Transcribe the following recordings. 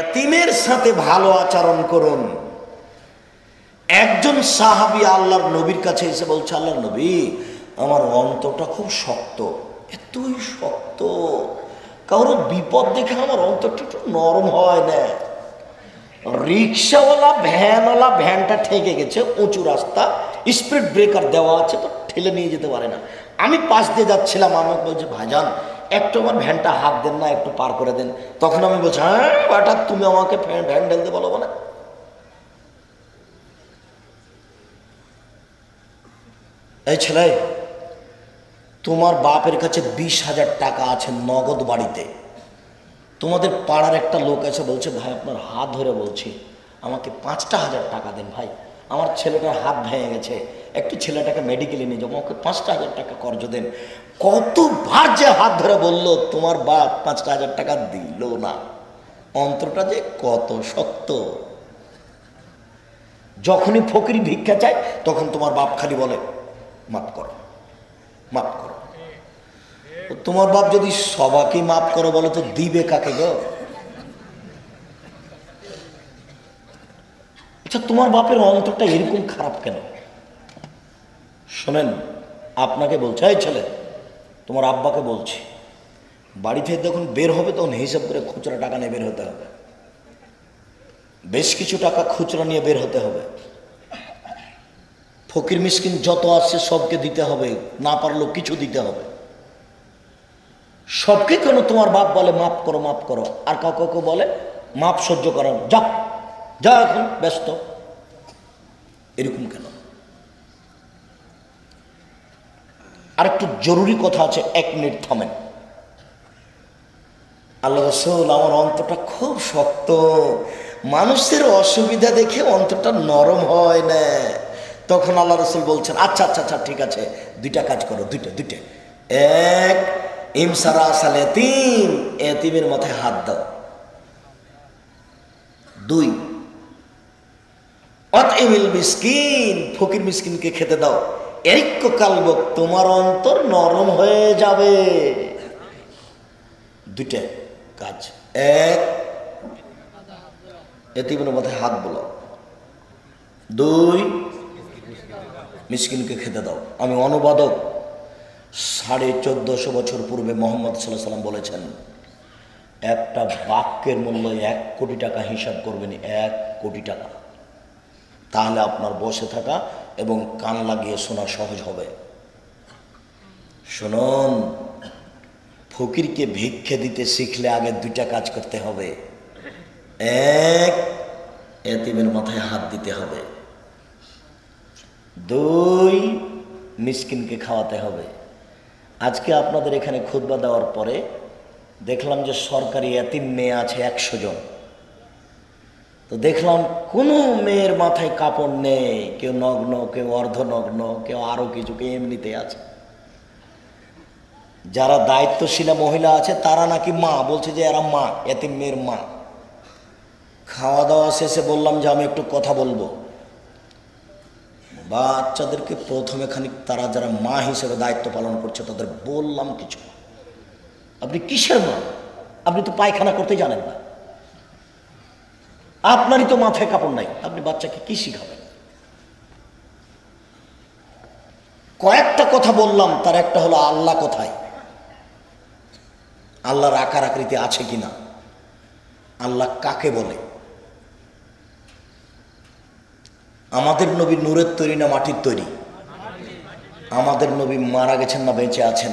এতিমের সাথে ভালো আচরণ করুন। একজন সাহাবী আল্লাহর নবীর কাছে এসে বলছে, আল্লাহর নবী আমার অন্তরটা খুব শক্ত, এতই শক্ত কারোর বিপদ দেখে আমার অন্তরটা একটু নরম হয় না। রিক্সাওয়ালা ভ্যানওয়ালা ভ্যানটা ঠেকে গেছে, উঁচু রাস্তা, স্পিড ব্রেকার দেওয়া আছে তো ঠেলে নিয়ে যেতে পারে না। আমি পাশ দিয়ে যাচ্ছিলাম, আমাকে বলছে ভাইজান একটু আমার ভ্যানটা হাত দেন না, একটু পার করে দেন। তখন আমি বলছি, হ্যাঁ বাটা তুমি আমাকে ভ্যান ঢেলতে বলো না। এই ছেলে তোমার বাপের কাছে 20,000 টাকা আছে নগদ বাড়িতে, তোমাদের পাড়ার একটা লোক এসে বলছে ভাই আপনার হাত ধরে বলছি আমাকে 5,000 টাকা দেন ভাই, আমার ছেলেটার হাত ভেঙে গেছে, একটু ছেলেটাকে মেডিকেলে নিয়ে যাবো, আমাকে 5,000 টাকা কর্জ দেন। কতবার যে হাত ধরে বললো, তোমার বাপ 5,000 টাকা দিল না। অন্তরটা যে কত শক্ত, যখনই ফকির ভিক্ষা চায় তখন তোমার বাপ খালি বলে মাফ করো মাফ করো। তোমার বাপ যদি সবাকে মাফ করো বলো তো দিবে কাকে গো? আচ্ছা তোমার বাপের অন্তরটা এরকম খারাপ কেন? শোনেন আপনাকে বলছে, এই ছেলে তোমার আব্বাকে বলছি বাড়ি থেকে যখন বের হবে তখন হিসাব করে খুচরা টাকা নিয়ে বের হতে হবে, বেশ কিছু টাকা খুচরা নিয়ে বের হতে হবে, ফকির মিসকিন যত আছে সবকে দিতে হবে, না পারলেও কিছু দিতে হবে। সবকে কেন তোমার বাপ বলে মাফ করো মাফ করো, আর কাউকে কাউকে বলে মাপ সহ্য করো, যা যা এখন ব্যস্ত, এরকম কেন? আর একটু জরুরি কথা আছে, 1 মিনিট থামেন। আল্লাহ রাসূল আমার অন্তরটা খুব শক্ত, মানুষের অসুবিধা দেখে অন্তরটা নরম হয় না। তখন আল্লাহ রাসূল বলছেন, আচ্ছা আচ্ছা আচ্ছা ঠিক আছে, দুইটা কাজ করো, দুইটা। এক, ইমসারা আসাল এতিম, এতিমের মাথায় হাত দাও। 2, আতইমিল মিসকিন, ফকির মিসকিনকে খেতে দাও। এক কালব তোমার অন্তর নরম হয়ে যাবে। দুইটা কাজ, এক এতিমের মাথায় হাত বলো, 2 মিসকিনকে খেতে দাও। আমি অনুবাদক, 1450 বছর পূর্বে মুহাম্মদ সাল্লাল্লাহু আলাইহি ওয়াসাল্লাম বলেছেন, একটা বাক্যের মূল্য 1 কোটি টাকা হিসাব করবেন, 1 কোটি টাকা। তাহলে আপনার বসে থাকা এবং কান লাগিয়ে শোনা সহজ হবে। শুনুন, ফকিরকে ভিক্ষে দিতে শিখলে আগে 2টা কাজ করতে হবে। 1, এতিমের মাথায় হাত দিতে হবে। 2, মিসকিনকে খাওয়াতে হবে। আজকে আপনাদের এখানে খুতবা দেওয়ার পরে দেখলাম যে সরকারি এতিম মেয়ে আছে 100 জন। তো দেখলাম কোনো মেয়ের মাথায় কাপড় নেই, কেউ নগ্ন, কেউ অর্ধনগ্ন, কেউ আরও কিছু, কেউ এমনিতে আছে। যারা দায়িত্বশীলা মহিলা আছে তারা নাকি মা, বলছে যে এরা মা, এতিম মেয়ের মা। খাওয়া দাওয়া শেষে বললাম যে আমি একটু কথা বলবো। বাচ্চাদেরকে প্রথমে খানিক তারা যারা মা হিসেবে দায়িত্ব পালন করছে তাদের বললাম কিছু, আপনি কিসের মা? আপনি তো পায়খানা করতে জানেন না, আপনারই তো মাথায় কাপড় নাই, আপনি বাচ্চাকে কি শিখাবেন? কয়েকটা কথা বললাম, তার একটা হলো আল্লাহ কোথায়, আল্লাহর আকার আকৃতি আছে কিনা, আল্লাহ কাকে বলে, আমাদের নবী নূরের তৈরি না মাটির তৈরি, আমাদের নবী মারা গেছেন না বেঁচে আছেন।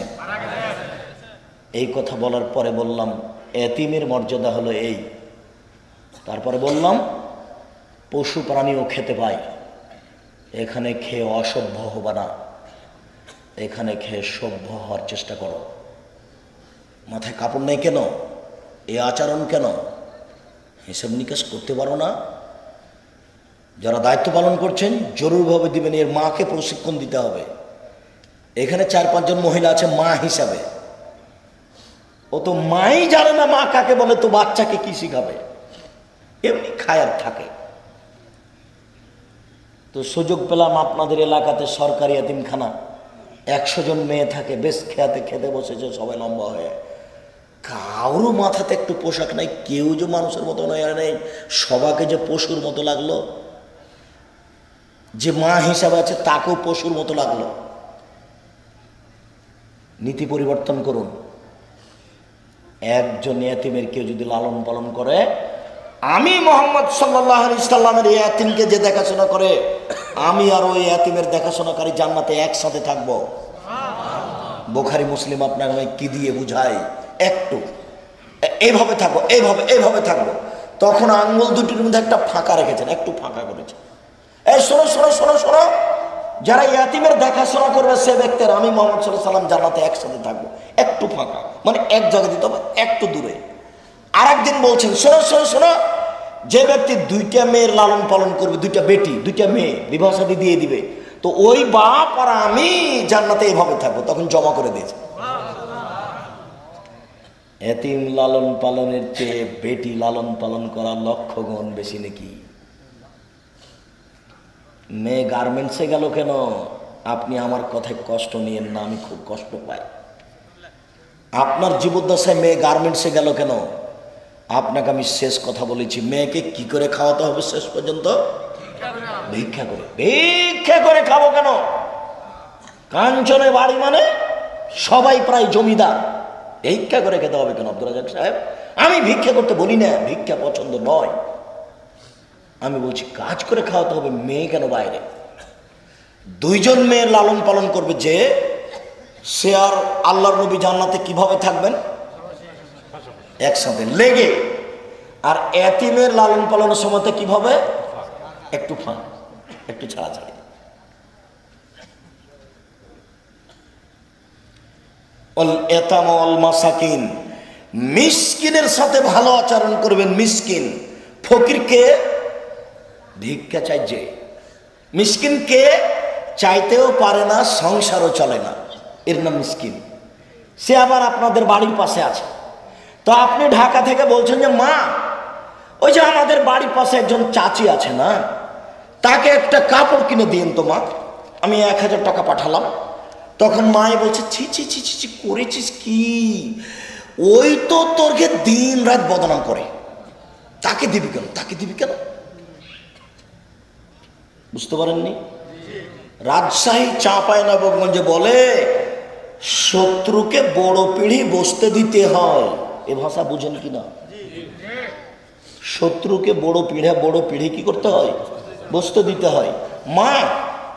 এই কথা বলার পরে বললাম এতিমের মর্যাদা হলো এই। তারপরে বললাম পশু প্রাণীও খেতে পায়, এখানে খেয়ে অসভ্য হবা না, এখানে খেয়ে সভ্য হওয়ার চেষ্টা করো। মাথায় কাপড় নেই কেন? এ আচরণ কেন? হিসাব নিকাশ করতে পারো না? যারা দায়িত্ব পালন করছেন জরুরিভাবে দিবেন, এর মাকে প্রশিক্ষণ দিতে হবে। এখানে 4-5 জন মহিলা আছে মা হিসাবে, ও তো মাই জানে না মা কাকে বলে, তো বাচ্চাকে কি শিখাবে? এমনি খায় আর থাকে। তো সুযোগ পেলাম আপনাদের এলাকাতে সরকারি এতিমখানা, 100 জন মেয়ে থাকে, বেশ খেতে বসেছে সবাই লম্বা হয়ে। कारो माथाते एकटू पोशाक नाई केउ जो मानुषेर मतो नया नाई सबाके जे पशुर मतो लागलो जे मा हिसाब आछे ताकेओ पशुर मतो लागलो। नीति परिवर्तन करुन। एकजन यातीमेर केउ जोदि लालन पालन करे आमी मुहम्मद सल्लल्लाहु आलैहि सल्लामेर यातीमके जे देखाशोना करे आमी आर ओई यातीमेर देखाशोनाकारी जान्नाते एकसाथे थाकबो। बुखारी मुस्लिम आपनाके कि दिये बुझाय एकटू एइभावे थाको एइभावे एइभावे थाको तखन आंगुल दुटिर मध्ये एकटा फाका रेखेछेन एकटू फाका करेछेन। ए शोनो शोनो शोनो शोनो যারা ইয়াতিমের দেখাশোনা করবে সেই ব্যক্তির আমি মুহাম্মদ সাল্লাল্লাহু আলাইহি ওয়াসাল্লাম জান্নাতে একসাথে থাকব। একটু ফাঁকা মানে এক জায়গা দিতে হবে একটু দূরে। আরেকদিন বলছেন শোনো শোনো শোনো যে ব্যক্তি দুইটা মেয়ের লালন পালন করবে দুইটা বেটি দুইটা মেয়ে বিবাহ শাদী দিয়ে দিবে তো ওই বাপ আর আমি জান্নাতে এইভাবে থাকব। তখন জমা করে দিয়েছে ইয়াতিম লালন পালনের চেয়ে বেটি লালন পালন করা লক্ষ গুণ বেশি নাকি। मैं गार्मेंट्से गेलो केन आपनी आमार कथाय कष्ट नियेन ना आमी खूब कष्ट पाई। आपनार जीवद्दशाय मे गार्मेंट्से गेलो केन आपनाके आमी शेष कथा बोलेछि मेयेके कि करे खाওয়াতে হবে शेष पर्यन्त ভিক্ষা করে খাবো কেন। কাঞ্চনে বাড়ি মানে সবাই প্রায় জমিদার ভিক্ষা করে খেতে হবে কেন। আব্দুল রাজ্জাক সাহেব আমি ভিক্ষা করতে বলি না ভিক্ষা পছন্দ নয় आमी बोलছি কাজ করে খাওয়াতে হবে মেয়ে কেন বাইরে। দুইজন মেয়ে লালন পালন করবে যে সে আর আল্লাহর নবী জান্নাতে কিভাবে থাকবেন একসাথে লেগে আর এতিমের লালন পালনের সময়তে কিভাবে একটু ফাঁক একটু ছাড়াছাড়ি। অল ইয়াতাম ওয়াল মাসাকিন মিসকিনের সাথে ভালো আচরণ করবেন। মিসকিন ফকিরকে भिक्षा चाहिए मिस्किन के चाहते संसारों चले ना एर नाम मिस्किन से आबार आपनादेर बाड़ीर पाशे आछे तो आपनी ढाका थेके बोलछेन जे मा ओई जे आमादेर बाड़ीर पाशे एकजन चाची आछे ना ताके एकटा कापड़ किने दिन तो मा आमी 1000 टाका पाठालाम। तखन माई बोलछे छी छी छी छी कोरेछिस कि ओई तो तोरके दिन रात बदनाम करे ताके दिबि केन बुझते पारेनনি। রাজশাহী চাঁপাইনবাবগঞ্জে বলে শত্রুকে বড় পিড়ি বসতে দিতে হয়। এই ভাষা বুঝেন কি না। শত্রুকে বড় পিড়ি কি করতে হয় বসতে দিতে হয়। মা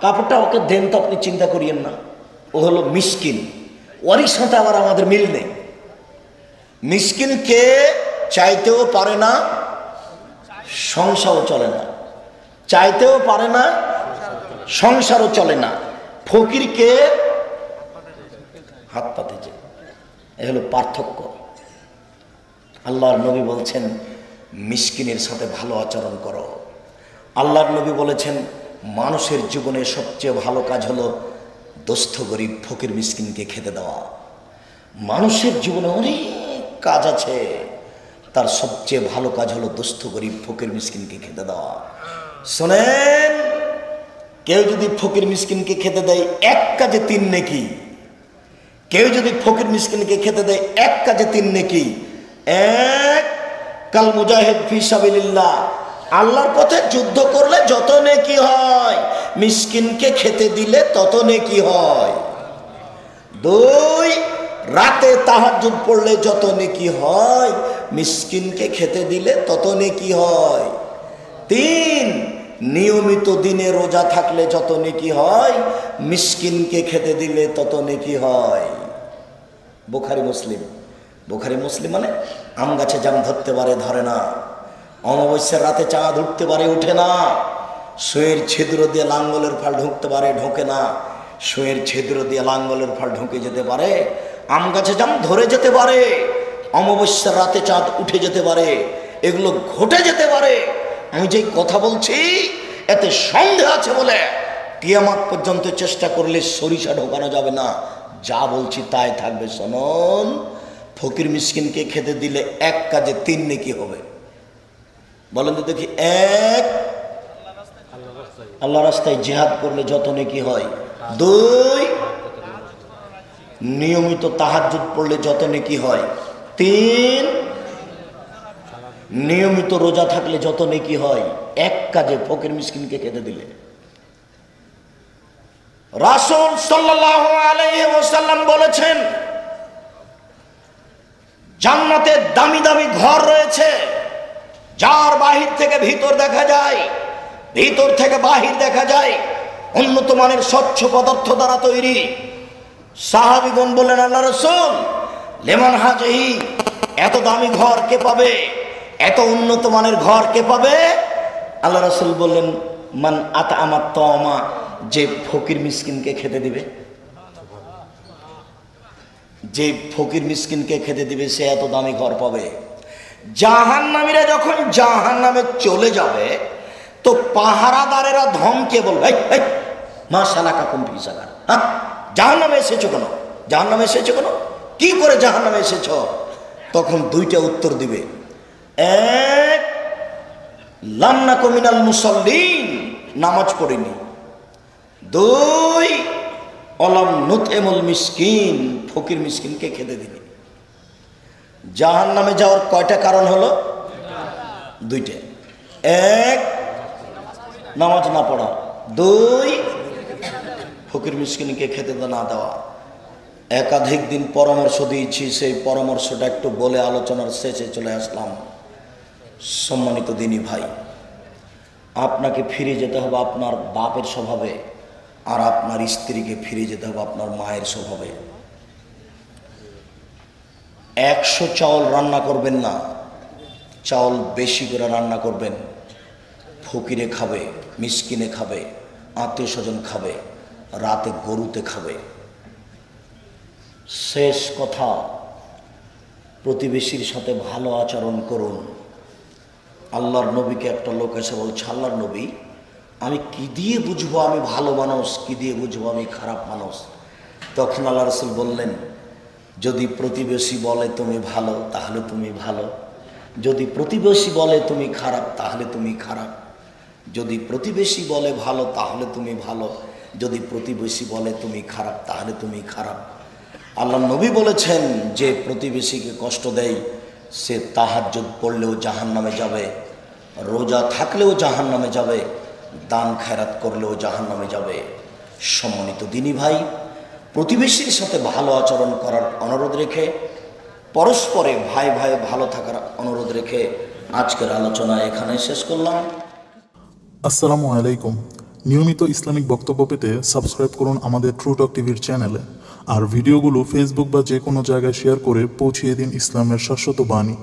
কাপড়টা ওকে দেন তো আপনি চিন্তা করিয়েন না ও হলো মিসকিন ওরই সাথে আবার আমাদের মিল নেই। মিসকিনকে চাইতেও পারে না সংসারও চলে না चाहते संसारों चले ना फकीर के हाथ पाते हलो पार्थक्य। आल्लाहर नबी बोलेन मिस्किनेर साथे भालो आचरण करो। आल्लाहर नबी बोलेन मानुषेर जीवने सबचेये भालो काज हलो दुस्थ गरीब फकीर मिस्किन के खेते देवा। मानुषेर जीवने अनेक काज आछे तार सबचेये भालो काज हलो दुस्थ गरीब फकीर मिस्किन के खेते देवा। सुनें क्यों जो फकीर मिस्किन के खेते दे एक काजे तीन नेकी क्यों जो फकीर मिस्किन के खेते दे एक काजे तीन नेकी एक कल मुजाहिद फी साबिलिल्लाह आल्लाहर पथे युद्ध करले जत नेकी हय मिस्किन के खेते दिले तत नेकी हय। दुई राते ताहाज्जुद पड़ले जत नेकी हय मिस्किन के खेते दिले तत नेकी हय। तीन नियमित दिने रोजा थाकले जत नेकी हय मिस्किन के खेते दिले तत नेकी हय। बुखारी मुस्लिम माने आम गाचे जाम धरते पारे धरे ना अमावस्यार राते चाँद उठते पारे उठे ना शुएर छिद्र दिए लांगलेर फाल ढुकते पारे ढोके ना शुएर छिद्र दिए लांगलेर फाल ढुके जेते पारे आम गाचे जाम धरे जेते पारे अमावस्यार राते चाँद उठे जेते पारे एगुलो घटे जेते पारे। আমি যে কথা বলছি এতে সন্দেহ আছে বলে কিয়ামত পর্যন্ত চেষ্টা করলে সরিষা ঢোকানো যাবে না। যা বলছি তাই থাকবে। শুনুন ফকির মিসকিনকে খেতে দিলে এক কাজে তিন নেকি হবে। বলেন তো দেখি এক আল্লাহর রাস্তায় জিহাদ করলে যত নেকি হয়। দুই নিয়মিত তাহাজ্জুদ পড়লে যত নেকি হয়। तीन नियमित तो रोजा थकले जो तो नेकी हय एक काजे फकिर मिस्किन के खेते दिले। रसूल सल्लल्लाहु अलैहि वसल्लम बोलेছেন জান্নাতে দামি দামি ঘর রয়েছে যার বাহির থেকে ভিতর দেখা যায় ভিতর থেকে বাহির দেখা যায় উন্নত মানের স্বচ্ছ পদার্থ দ্বারা তৈরি। সাহাবীগণ বললেন আল্লাহর রাসূল লেমন হাজেহি এত দামি ঘর কে পাবে এত উন্নত মানের ঘর কে পাবে? আল্লাহর রাসূল বললেন মান আতাআমা তাওমা যে ফকির মিসকিনকে খেতে দিবে যে ফকির মিসকিনকে খেতে দিবে সে এত দামি ঘর পাবে। জাহান্নামীরা যখন জাহান্নামে চলে যাবে तो पहाड़ादारेरा धमके बोलबे ए माशाल्लाह का कम फीसदार हां জাহান্নামে এসেছো কেন জাহান্নামে এসেছো কেন কি করে জাহান্নামে এসেছো? তখন দুইটা উত্তর দিবে এক লান্নাকু মিনাল মুসাল্লিন নামাজ পড়িনি দুই অলম নুতইমুল মিসকিন ফকির মিসকিনকে খেতে দিনি। জাহান্নামে যাওয়ার কয়টা কারণ হলো দুইটা এক नमाज ना पढ़ा दुई फकिर मिस्किन के खेते ना देवा। एकाधिक दिन परामर्श दिएछि सेई परामर्शटा एकटु बोले आलोचनार शेषे चले आसलाम। सम्मानित दिनी भाई आपनाके फिरे जेते होबे आपनार बापेर स्वभावे और आपनार स्त्रीके फिरे जेते होबे आपनार मायेर स्वभावे। 100 चावल रान्ना करबेन ना चावल बेशी करे रान्ना करबेन फकिरे खाबे मिस्किने खाबे आत्मीय स्वजन खाबे राते गरुते खाबे। शेष कथा प्रतिवेशीर साथे भालो आचरण करुन। आल्लाहर नबीके एकटा लोक एसे बोलछे आल्लाहर नबी आमी कि दिए बुझबो आमी भालो मानुष कि दिए बुझबो आमी खराब मानुष? तखन आल्लाहर रसूल बोललेन जदि प्रतिवेशी बोले तुमी भालो ताहले तुमी भालो जदि प्रतिवेशी बोले तुमी खराब ताहले तुमी खराब যদি প্রতিবেশী বলে ভালো তাহলে তুমি ভালো যদি প্রতিবেশী বলে তুমি খারাপ তাহলে তুমি খারাপ। আল্লাহর নবী বলেছেন যে প্রতিবেশীকে কষ্ট দেয় সে তাহাজ্জুদ পড়লেও জাহান্নামে যাবে রোজা থাকলেও জাহান্নামে যাবে দান খয়রাত করলেও জাহান্নামে যাবে। সম্মানিত দিনী ভাই প্রতিবেশীর সাথে ভালো আচরণ করার অনুরোধ রেখে পরস্পরে ভাই ভাই ভালো থাকার অনুরোধ রেখে আজকের আলোচনা এখানেই শেষ করলাম। আসসালামু আলাইকুম। নিয়মিত ইসলামিক বক্তব্য পেতে সাবস্ক্রাইব করুন আমাদের ট্রু টক টিভির চ্যানেলে আর ভিডিওগুলো ফেসবুক বা যে কোনো জায়গায় শেয়ার করে পৌঁছিয়ে দিন ইসলামের শাশ্বত বাণী।